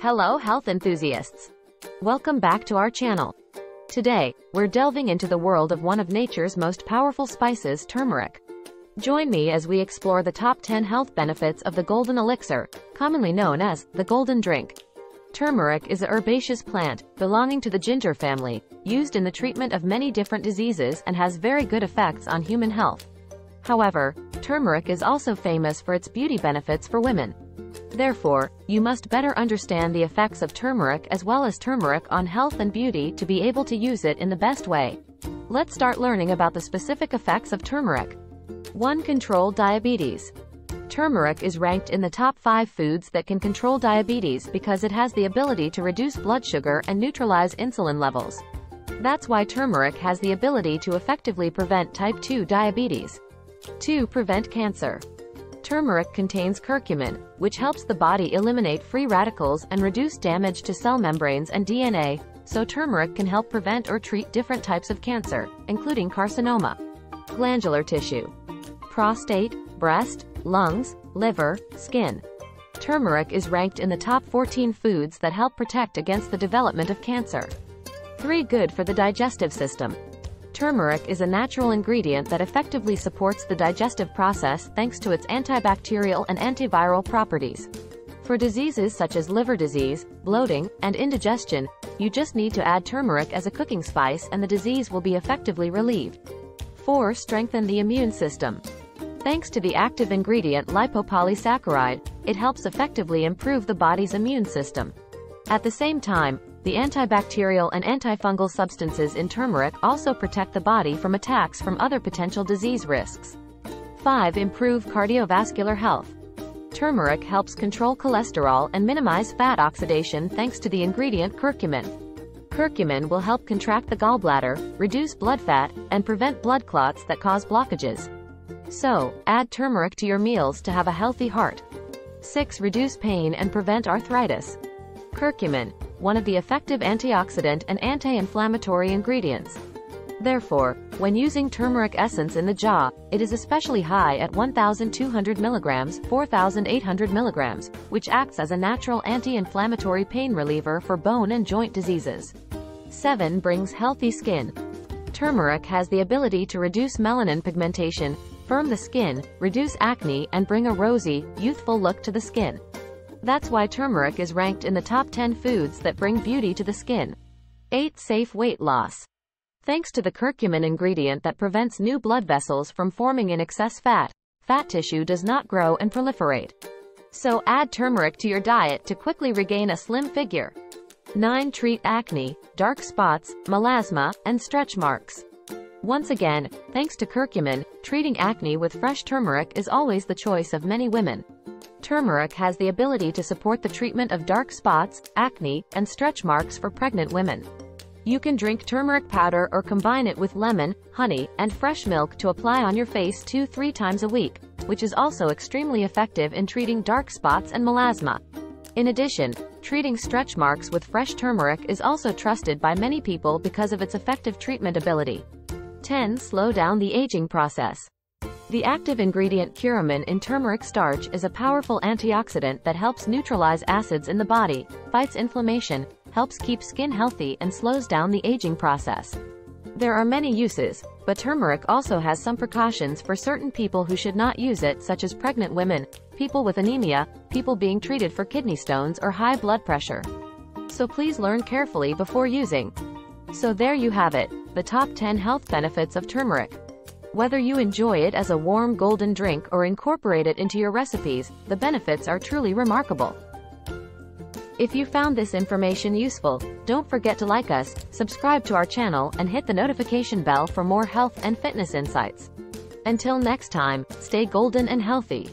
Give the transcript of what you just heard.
Hello health enthusiasts. Welcome back to our channel. Today, we're delving into the world of one of nature's most powerful spices, turmeric. Join me as we explore the top 10 health benefits of the golden elixir, commonly known as the golden drink. Turmeric is a herbaceous plant, belonging to the ginger family, used in the treatment of many different diseases and has very good effects on human health. However, turmeric is also famous for its beauty benefits for women. Therefore, you must better understand the effects of turmeric as well as turmeric on health and beauty to be able to use it in the best way. Let's start learning about the specific effects of turmeric. 1. Control diabetes. Turmeric is ranked in the top 5 foods that can control diabetes because it has the ability to reduce blood sugar and neutralize insulin levels. That's why turmeric has the ability to effectively prevent type 2 diabetes. 2. Prevent cancer. Turmeric contains curcumin, which helps the body eliminate free radicals and reduce damage to cell membranes and DNA, so turmeric can help prevent or treat different types of cancer, including carcinoma. Glandular tissue. Prostate, breast, lungs, liver, skin. Turmeric is ranked in the top 14 foods that help protect against the development of cancer. 3. Good for the digestive system. Turmeric is a natural ingredient that effectively supports the digestive process thanks to its antibacterial and antiviral properties. For diseases such as liver disease, bloating, and indigestion, you just need to add turmeric as a cooking spice and the disease will be effectively relieved. 4. Strengthen the immune system. Thanks to the active ingredient lipopolysaccharide, it helps effectively improve the body's immune system. At the same time, the antibacterial and antifungal substances in turmeric also protect the body from attacks from other potential disease risks. 5. Improve cardiovascular health. Turmeric helps control cholesterol and minimize fat oxidation thanks to the ingredient curcumin. Curcumin will help contract the gallbladder, reduce blood fat, and prevent blood clots that cause blockages. So, add turmeric to your meals to have a healthy heart. 6. Reduce pain and prevent arthritis. Curcumin, one of the effective antioxidant and anti-inflammatory ingredients. Therefore, when using turmeric essence in the jaw, it is especially high at 1,200 mg, 4,800 mg, which acts as a natural anti-inflammatory pain reliever for bone and joint diseases. 7. Brings healthy skin. Turmeric has the ability to reduce melanin pigmentation, firm the skin, reduce acne, and bring a rosy, youthful look to the skin. That's why turmeric is ranked in the top 10 foods that bring beauty to the skin. 8. Safe weight loss. Thanks to the curcumin ingredient that prevents new blood vessels from forming in excess fat tissue does not grow and proliferate. So add turmeric to your diet to quickly regain a slim figure. 9. Treat acne, dark spots, melasma, and stretch marks. Once again, thanks to curcumin, treating acne with fresh turmeric is always the choice of many women. Turmeric has the ability to support the treatment of dark spots, acne, and stretch marks for pregnant women. You can drink turmeric powder or combine it with lemon, honey, and fresh milk to apply on your face 2-3 times a week, which is also extremely effective in treating dark spots and melasma. In addition, treating stretch marks with fresh turmeric is also trusted by many people because of its effective treatment ability. 10. Slow down the aging process. The active ingredient curcumin in turmeric starch is a powerful antioxidant that helps neutralize acids in the body, fights inflammation, helps keep skin healthy, and slows down the aging process. There are many uses, but turmeric also has some precautions for certain people who should not use it, such as pregnant women, people with anemia, people being treated for kidney stones or high blood pressure. So please learn carefully before using. So there you have it, the top 10 health benefits of turmeric. Whether you enjoy it as a warm golden drink or incorporate it into your recipes, the benefits are truly remarkable. If you found this information useful, don't forget to like us, subscribe to our channel, and hit the notification bell for more health and fitness insights. Until next time, stay golden and healthy.